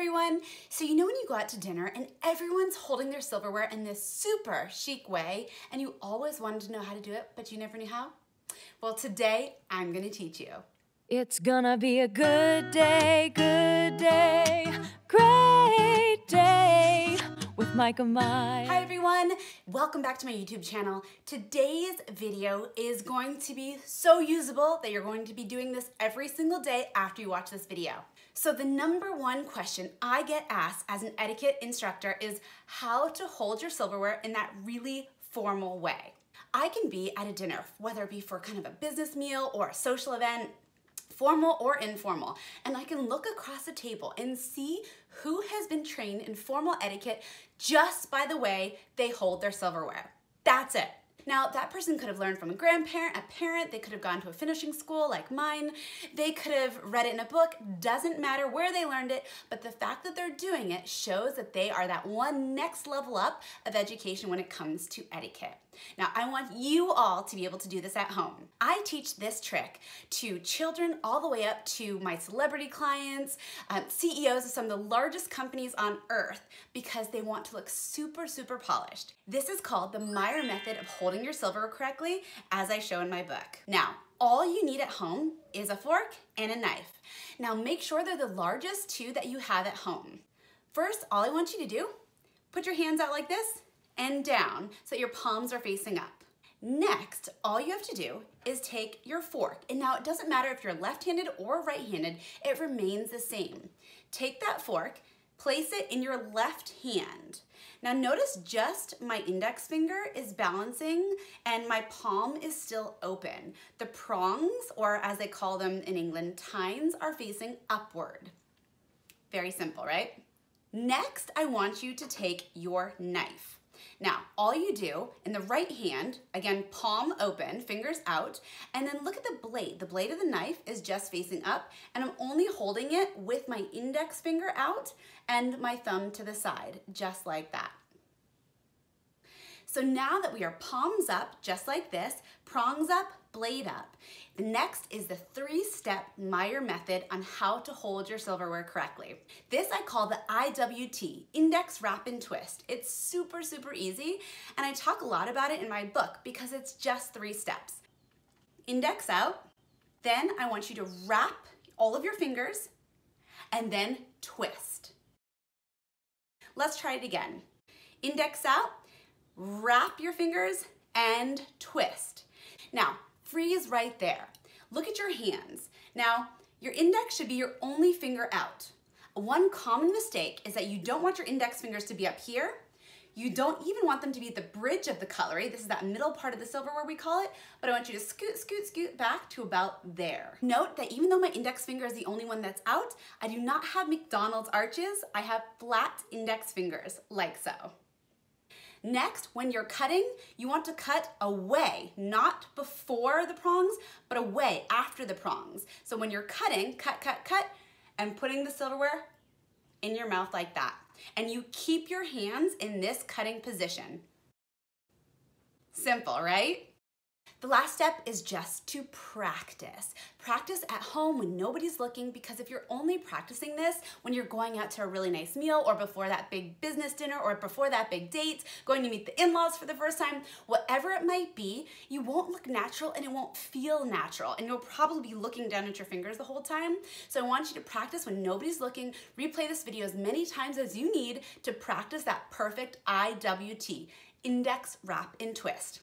everyone. So you know when you go out to dinner and everyone's holding their silverware in this super chic way and you always wanted to know how to do it, but you never knew how? Well, today I'm gonna teach you. It's gonna be a good day, great day with Mike and Mai. Hi everyone, welcome back to my YouTube channel. Today's video is going to be so usable that you're going to be doing this every single day after you watch this video. So the number one question I get asked as an etiquette instructor is how to hold your silverware in that really formal way. I can be at a dinner, whether it be for kind of a business meal or a social event, formal or informal, and I can look across the table and see who has been trained in formal etiquette just by the way they hold their silverware. That's it. Now, that person could have learned from a grandparent, a parent, they could have gone to a finishing school like mine, they could have read it in a book, doesn't matter where they learned it, but the fact that they're doing it shows that they are that one next level up of education when it comes to etiquette. Now, I want you all to be able to do this at home. I teach this trick to children all the way up to my celebrity clients, CEOs of some of the largest companies on earth because they want to look super, super polished. This is called the Meier Method of holding your silverware correctly, as I show in my book. Now, all you need at home is a fork and a knife. Now, make sure they're the largest two that you have at home. First, all I want you to do, put your hands out like this and down so that your palms are facing up. Next, all you have to do is take your fork, and now it doesn't matter if you're left-handed or right-handed, it remains the same. Take that fork, place it in your left hand. Now notice just my index finger is balancing and my palm is still open. The prongs, or as they call them in England, tines, are facing upward. Very simple, right? Next, I want you to take your knife. Now, all you do in the right hand, again, palm open, fingers out, and then look at the blade. The blade of the knife is just facing up, and I'm only holding it with my index finger out and my thumb to the side, just like that. So now that we are palms up, just like this, prongs up, blade up, the next is the three-step Meier Method on how to hold your silverware correctly. This I call the IWT, Index Wrap and Twist. It's super, super easy, and I talk a lot about it in my book because it's just three steps. Index out, then I want you to wrap all of your fingers, and then twist. Let's try it again. Index out, wrap your fingers, and twist. Now, freeze right there. Look at your hands. Now, your index should be your only finger out. One common mistake is that you don't want your index fingers to be up here. You don't even want them to be at the bridge of the cutlery. This is that middle part of the silverware we call it, but I want you to scoot, scoot, scoot back to about there. Note that even though my index finger is the only one that's out, I do not have McDonald's arches. I have flat index fingers, like so. Next, when you're cutting, you want to cut away, not before the prongs, but away after the prongs. So when you're cutting, cut, cut, cut, and putting the silverware in your mouth like that. And you keep your hands in this cutting position. Simple, right? The last step is just to practice. Practice at home when nobody's looking, because if you're only practicing this when you're going out to a really nice meal or before that big business dinner or before that big date, going to meet the in-laws for the first time, whatever it might be, you won't look natural and it won't feel natural, and you'll probably be looking down at your fingers the whole time. So I want you to practice when nobody's looking. Replay this video as many times as you need to practice that perfect IWT, Index Wrap and Twist.